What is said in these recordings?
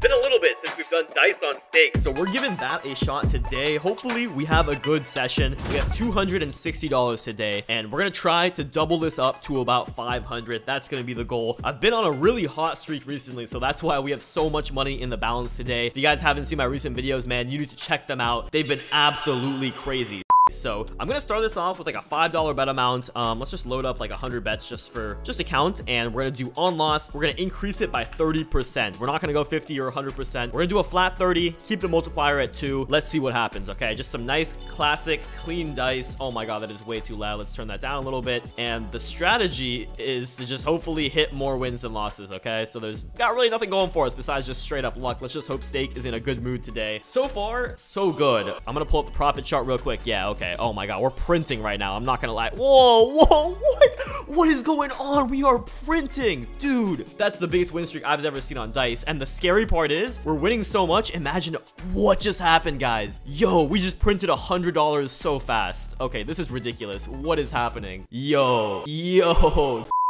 It's been a little bit since we've done dice on Stake, so we're giving that a shot today. Hopefully, we have a good session. We have $260 today, and we're going to try to double this up to about 500. That's going to be the goal. I've been on a really hot streak recently, so that's why we have so much money in the balance today. If you guys haven't seen my recent videos, man, you need to check them out. They've been absolutely crazy. So I'm gonna start this off with like a $5 bet amount. Let's just load up like 100 bets just to count, and we're gonna do on loss. We're gonna increase it by 30%. We're not gonna go 50 or 100%. We're gonna do a flat 30, keep the multiplier at 2. Let's see what happens. Okay, just some nice classic clean dice. Oh my god, that is way too loud. Let's turn that down a little bit. And the strategy is to just hopefully hit more wins than losses. Okay, so there's got really nothing going for us besides just straight up luck. Let's just hope Stake is in a good mood today. So far, so good. I'm gonna pull up the profit chart real quick. Yeah, okay. Okay, oh my god, we're printing right now. I'm not gonna lie. Whoa, whoa, what? What is going on? We are printing. Dude, that's the biggest win streak I've ever seen on dice. And the scary part is we're winning so much. Imagine what just happened, guys. Yo, we just printed $100 so fast. Okay, this is ridiculous. What is happening? Yo.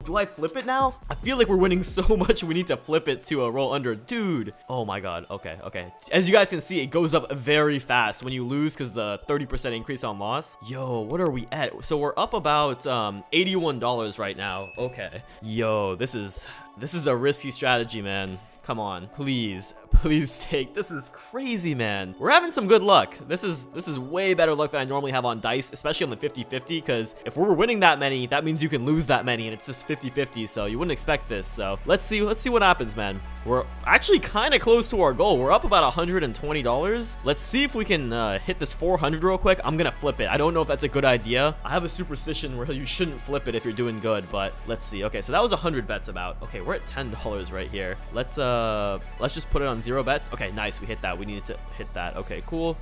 Do I flip it now? I feel like we're winning so much we need to flip it to a roll under. Dude. Oh my god. Okay. As you guys can see, it goes up very fast when you lose because the 30% increase on loss. Yo, what are we at? So we're up about $81 right now. Okay. Yo, this is a risky strategy, man. Come on, please take this. Is crazy, man. We're having some good luck. This is way better luck than I normally have on dice, especially on the 50-50, because if we're winning that many, that means you can lose that many, and it's just 50-50, so you wouldn't expect this. So let's see what happens, man. We're actually kind of close to our goal. We're up about $120. Let's see if we can hit this 400 real quick. I'm gonna flip it. I don't know if that's a good idea. I have a superstition where you shouldn't flip it if you're doing good, but let's see. Okay, so that was 100 bets about. Okay, we're at $10 right here. Let's just put it on 0 bets. Okay, nice. We hit that. We needed to hit that. Okay, cool.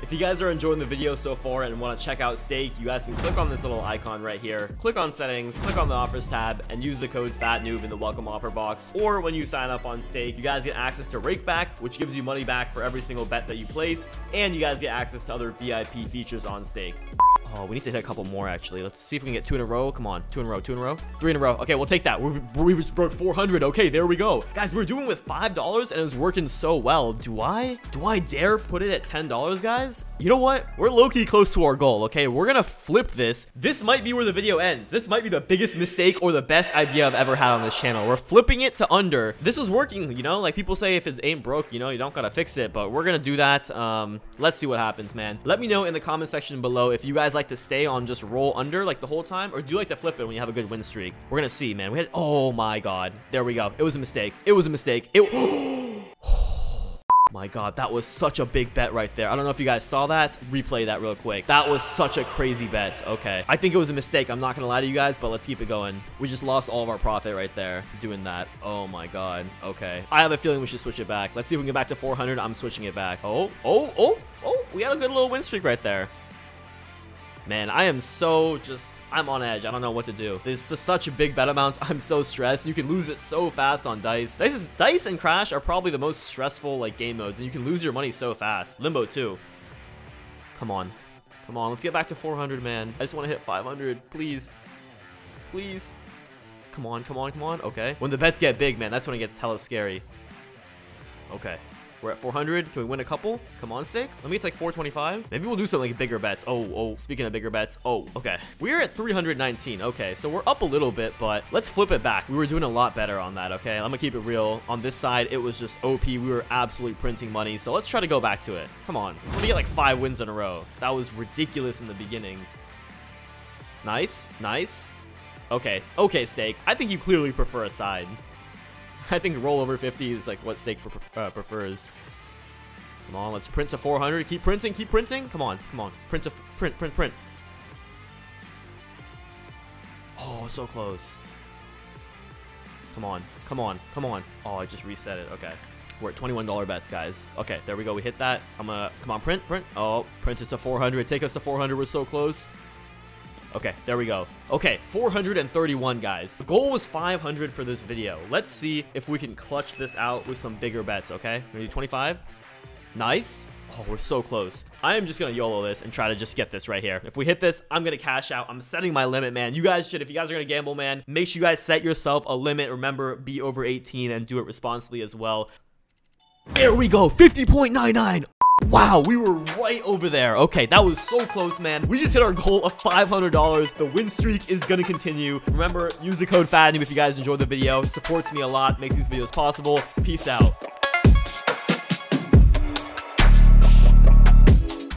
If you guys are enjoying the video so far and want to check out Stake, you guys can click on this little icon right here, click on settings, click on the offers tab, and use the code FatNoob in the welcome offer box. Or when you sign up on Stake, you guys get access to Rakeback, which gives you money back for every single bet that you place, and you guys get access to other VIP features on Stake. Oh, we need to hit a couple more, actually. Let's see if we can get 2 in a row. Come on. 2 in a row. 3 in a row. Okay, we'll take that. We just broke 400. Okay, there we go. Guys, we're doing with $5, and it's working so well. Do I dare put it at $10, guys? You know what? We're low-key close to our goal, okay? We're gonna flip this. This might be where the video ends. This might be the biggest mistake or the best idea I've ever had on this channel. We're flipping it to under. This was working, you know? Like, people say if it ain't broke, you know, you don't gotta fix it, but we're gonna do that. Let's see what happens, man. Let me know in the comment section below if you guys like to stay on just roll under like the whole time, or do you like to flip it when you have a good win streak? We're gonna see, man. We had, oh my god, there we go. It was a mistake. My god, that was such a big bet right there. I don't know if you guys saw that. Replay that real quick. That was such a crazy bet. Okay, I think it was a mistake. I'm not gonna lie to you guys, but let's keep it going. We just lost all of our profit right there doing that. Oh my god. Okay, I have a feeling we should switch it back. Let's see if we can get back to 400. I'm switching it back. Oh, we had a good little win streak right there. Man, I am so I'm on edge. I don't know what to do. This is such a big bet amount. I'm so stressed. You can lose it so fast on dice. Dice and Crash are probably the most stressful like game modes, and you can lose your money so fast. Limbo too. Come on. Let's get back to 400, man. I just want to hit 500, please. Come on. Okay. When the bets get big, man, that's when it gets hella scary. Okay. We're at 400. Can we win a couple? Come on, Stake. Let me get to like 425. Maybe we'll do something like bigger bets. Oh. Speaking of bigger bets. Oh, okay. We're at 319. Okay, so we're up a little bit, but let's flip it back. We were doing a lot better on that, okay? I'm gonna keep it real. On this side, it was just OP. We were absolutely printing money, so let's try to go back to it. Come on. Let me get like 5 wins in a row. That was ridiculous in the beginning. Nice. Okay, Stake. I think you clearly prefer a side. I think roll over 50 is like what Stake prefers. Come on, let's print to 400. Keep printing. Come on. Print. Oh, so close. Come on. Oh, I just reset it. Okay. We're at $21 bets, guys. Okay, there we go. We hit that. I'm gonna, come on, print. Oh, print it to 400. Take us to 400. We're so close. Okay, there we go. Okay, 431, guys. The goal was 500 for this video. Let's see if we can clutch this out with some bigger bets, okay? We're gonna do 25. Nice. Oh, we're so close. I am just gonna YOLO this and try to just get this right here. If we hit this, I'm gonna cash out. I'm setting my limit, man. You guys should, if you guys are gonna gamble, man, make sure you guys set yourself a limit. Remember, be over 18 and do it responsibly as well. There we go, 50.99. Wow, we were right over there. Okay, that was so close, man. We just hit our goal of $500. The win streak is going to continue. Remember, use the code FatNoob if you guys enjoyed the video. It supports me a lot, makes these videos possible. Peace out.